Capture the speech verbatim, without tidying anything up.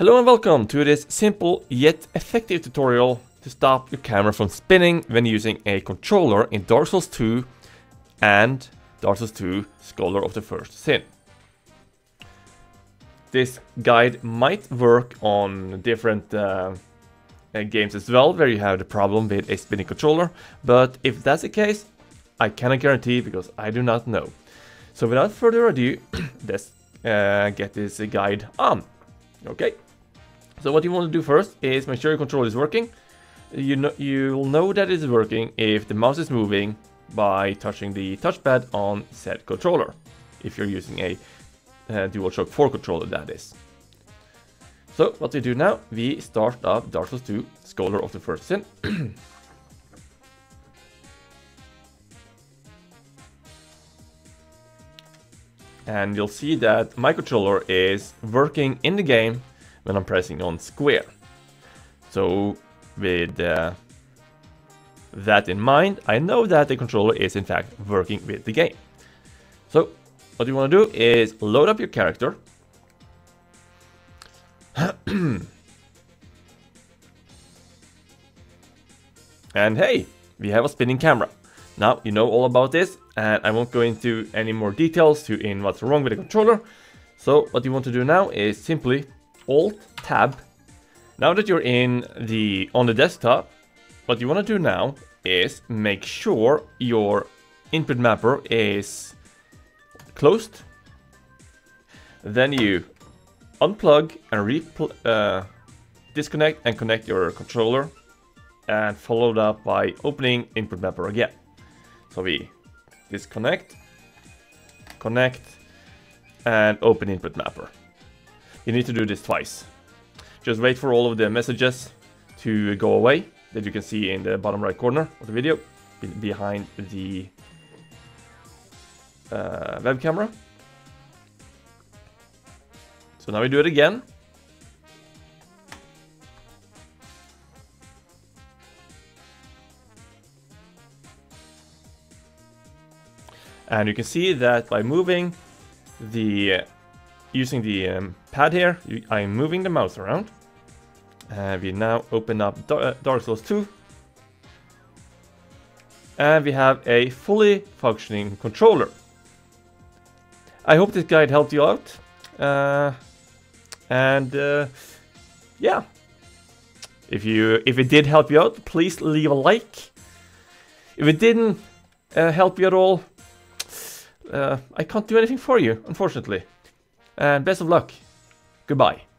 Hello and welcome to this simple yet effective tutorial to stop your camera from spinning when using a controller in Dark Souls two and Dark Souls two Scholar of the First Sin. This guide might work on different uh, games as well, where you have the problem with a spinning controller, but if that's the case, I cannot guarantee because I do not know. So without further ado, let's uh, get this guide on. Okay. So what you want to do first is make sure your controller is working. You know, you'll know that it's working if the mouse is moving by touching the touchpad on said controller. If you're using a uh, DualShock four controller, that is. So what we do now, we start up Dark Souls two, Scholar of the First Sin. And you'll see that my controller is working in the game when I'm pressing on square. So with uh, that in mind, I know that the controller is in fact working with the game. So what you want to do is load up your character. And hey, we have a spinning camera. Now, you know all about this, and I won't go into any more details to in what's wrong with the controller. So what you want to do now is simply Alt-Tab. Now that you're in the on the desktop, what you want to do now is make sure your Input Mapper is closed. Then you unplug and re uh, disconnect and connect your controller, and followed up by opening Input Mapper again. So we disconnect, connect, and open Input Mapper. You need to do this twice. Just wait for all of the messages to go away that you can see in the bottom right corner of the video behind the uh, web camera. So now we do it again. And you can see that by moving the, uh, using the um, pad here, you, I'm moving the mouse around. Uh, we now open up Dark Souls two. And we have a fully functioning controller. I hope this guide helped you out. Uh, and uh, yeah, if, you, if it did help you out, please leave a like. If it didn't uh, help you at all, Uh, I can't do anything for you, unfortunately. And best of luck. Goodbye.